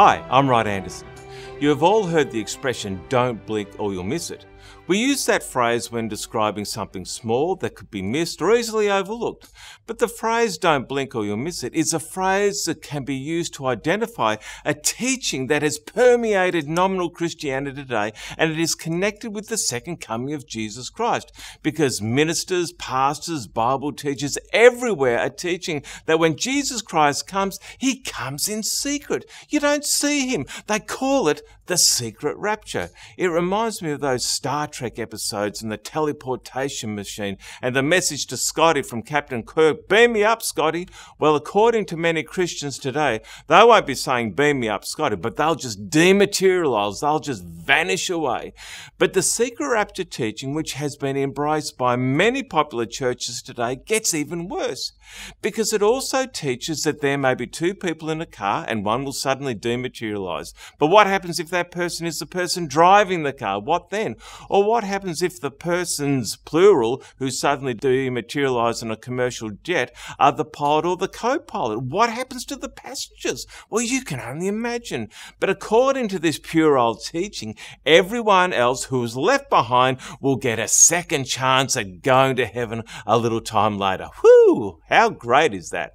Hi, I'm Rod Anderson. You have all heard the expression, don't blink or you'll miss it. We use that phrase when describing something small that could be missed or easily overlooked. But the phrase, don't blink or you'll miss it, is a phrase that can be used to identify a teaching that has permeated nominal Christianity today, and it is connected with the second coming of Jesus Christ. Because ministers, pastors, Bible teachers everywhere are teaching that when Jesus Christ comes, he comes in secret. You don't see him. They call it the secret rapture. It reminds me of those Star Trek episodes and the teleportation machine and the message to Scotty from Captain Kirk, beam me up, Scotty. Well, according to many Christians today, they won't be saying, beam me up, Scotty, but they'll just dematerialize, they'll just vanish away. But the secret rapture teaching, which has been embraced by many popular churches today, gets even worse, because it also teaches that there may be two people in a car and one will suddenly dematerialize. But what happens if that person is the person driving the car? What then? Or what happens if the persons, plural, who suddenly dematerialize in a commercial jet are the pilot or the co-pilot? What happens to the passengers? Well, you can only imagine. But according to this puerile teaching, everyone else who is left behind will get a second chance at going to heaven a little time later. Whew! How great is that?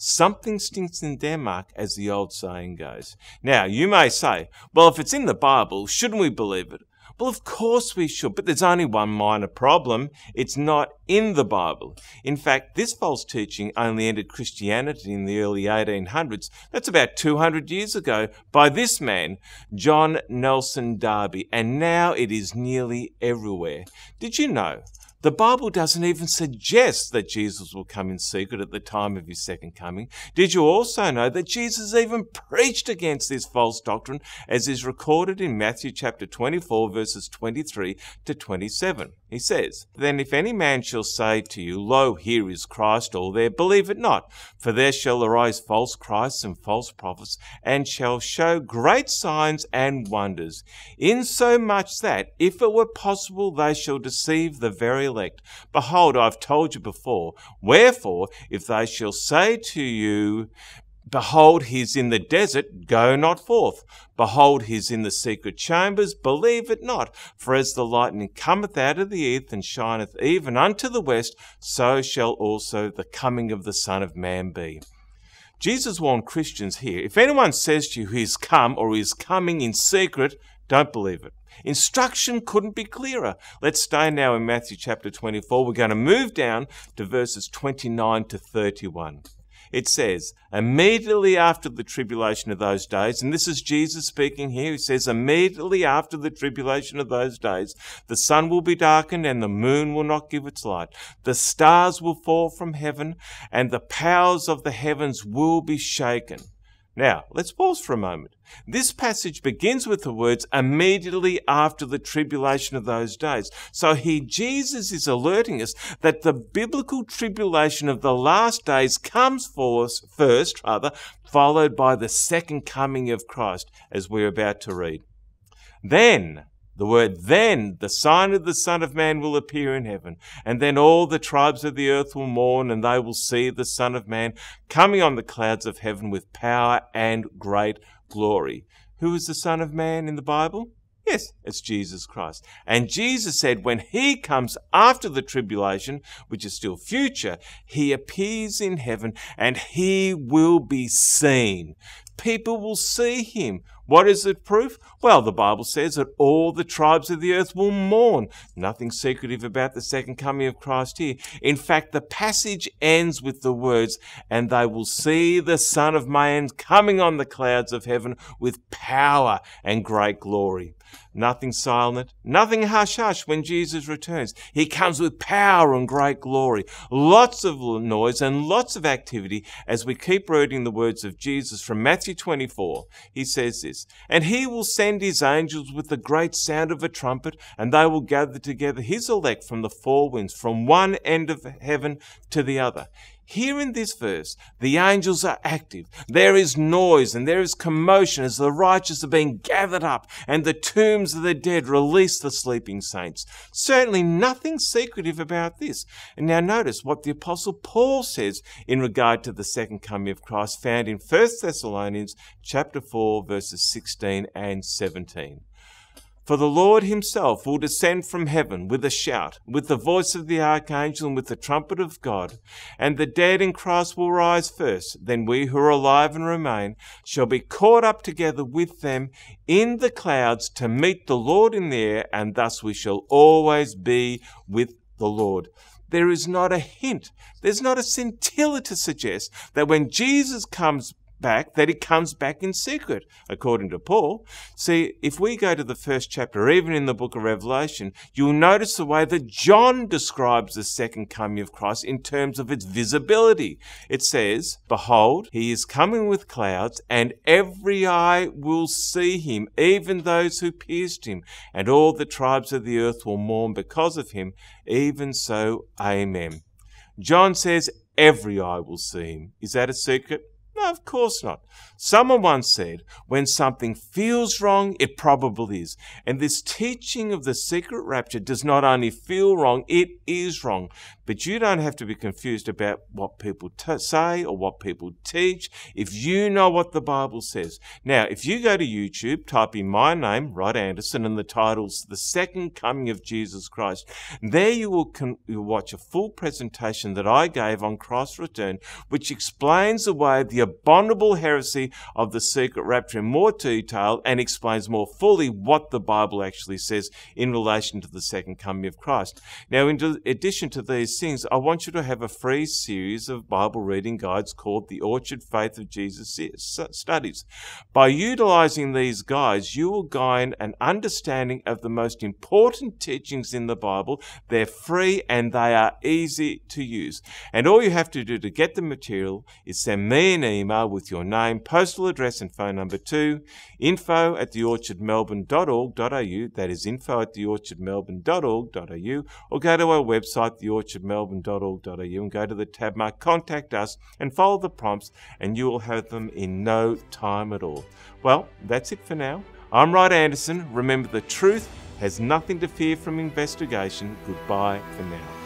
Something stinks in Denmark, as the old saying goes. Now, you may say, well, if it's in the Bible, shouldn't we believe it? Well, of course we should, but there's only one minor problem. It's not in the Bible. In fact, this false teaching only entered Christianity in the early 1800s. That's about 200 years ago by this man, John Nelson Darby, and now it is nearly everywhere. Did you know the Bible doesn't even suggest that Jesus will come in secret at the time of his second coming? Did you also know that Jesus even preached against this false doctrine, as is recorded in Matthew chapter 24, verses 23 to 27? He says, "Then if any man shall say to you, Lo, here is Christ, or there, believe it not. For there shall arise false Christs and false prophets, and shall show great signs and wonders, insomuch that, if it were possible, they shall deceive the very elect. Behold, I have told you before. Wherefore, if they shall say to you, Behold, he is in the desert, go not forth. Behold, he is in the secret chambers, believe it not. For as the lightning cometh out of the earth and shineth even unto the west, so shall also the coming of the Son of Man be." Jesus warned Christians here, if anyone says to you he is come or he is coming in secret, don't believe it. Instruction couldn't be clearer. Let's stay now in Matthew chapter 24. We're going to move down to verses 29 to 31. It says, "Immediately after the tribulation of those days," and this is Jesus speaking here, he says, "Immediately after the tribulation of those days, the sun will be darkened and the moon will not give its light. The stars will fall from heaven and the powers of the heavens will be shaken." Now, let's pause for a moment. This passage begins with the words, "immediately after the tribulation of those days." So here Jesus is alerting us that the biblical tribulation of the last days comes first, followed by the second coming of Christ, as we're about to read. "Then," the word "then," "the sign of the Son of Man will appear in heaven, and then all the tribes of the earth will mourn, and they will see the Son of Man coming on the clouds of heaven with power and great glory." Who is the Son of Man in the Bible? Yes, it's Jesus Christ. And Jesus said when he comes after the tribulation, which is still future, he appears in heaven and he will be seen. People will see him. What is the proof? Well, the Bible says that all the tribes of the earth will mourn. Nothing secretive about the second coming of Christ here. In fact, the passage ends with the words, "and they will see the Son of Man coming on the clouds of heaven with power and great glory." Nothing silent, nothing hush-hush when Jesus returns. He comes with power and great glory. Lots of noise and lots of activity as we keep reading the words of Jesus from Matthew 24. He says this, "And he will send his angels with the great sound of a trumpet, and they will gather together his elect from the four winds, from one end of heaven to the other. Here in this verse, the angels are active. There is noise and there is commotion as the righteous are being gathered up and the tombs of the dead release the sleeping saints. Certainly nothing secretive about this. And now notice what the Apostle Paul says in regard to the second coming of Christ, found in 1 Thessalonians chapter 4, verses 16 and 17. For the Lord himself will descend from heaven with a shout, with the voice of the archangel and with the trumpet of God, and the dead in Christ will rise first. Then we who are alive and remain shall be caught up together with them in the clouds to meet the Lord in the air, and thus we shall always be with the Lord. There is not a hint, there's not a scintilla to suggest that when Jesus comes back, that he comes back in secret, according to Paul. See, if we go to the first chapter, even in the book of Revelation, you'll notice the way that John describes the second coming of Christ in terms of its visibility. It says, "Behold, he is coming with clouds, and every eye will see him, even those who pierced him, and all the tribes of the earth will mourn because of him. Even so, amen." John says, every eye will see him. Is that a secret? No, of course not. Someone once said, when something feels wrong, it probably is. And this teaching of the secret rapture does not only feel wrong, it is wrong. But you don't have to be confused about what people say or what people teach if you know what the Bible says. Now, if you go to YouTube, type in my name, Rod Anderson, and the title's The Second Coming of Jesus Christ. There you will watch a full presentation that I gave on Christ's return, which explains away the abominable heresy of the secret rapture in more detail and explains more fully what the Bible actually says in relation to the second coming of Christ. Now, in addition to these things, I want you to have a free series of Bible reading guides called the Orchard Faith of Jesus Studies. By utilizing these guides, you will gain an understanding of the most important teachings in the Bible. They're free and they are easy to use. And all you have to do to get the material is send me an email with your name, postal address and phone number to info@theorchardmelbourne.org.au, that is info@theorchardmelbourne.org.au, or go to our website theorchardmelbourne.org.au and go to the tab marked Contact Us and follow the prompts and you will have them in no time at all. Well, that's it for now. I'm Rod Anderson. Remember, the truth has nothing to fear from investigation. Goodbye for now.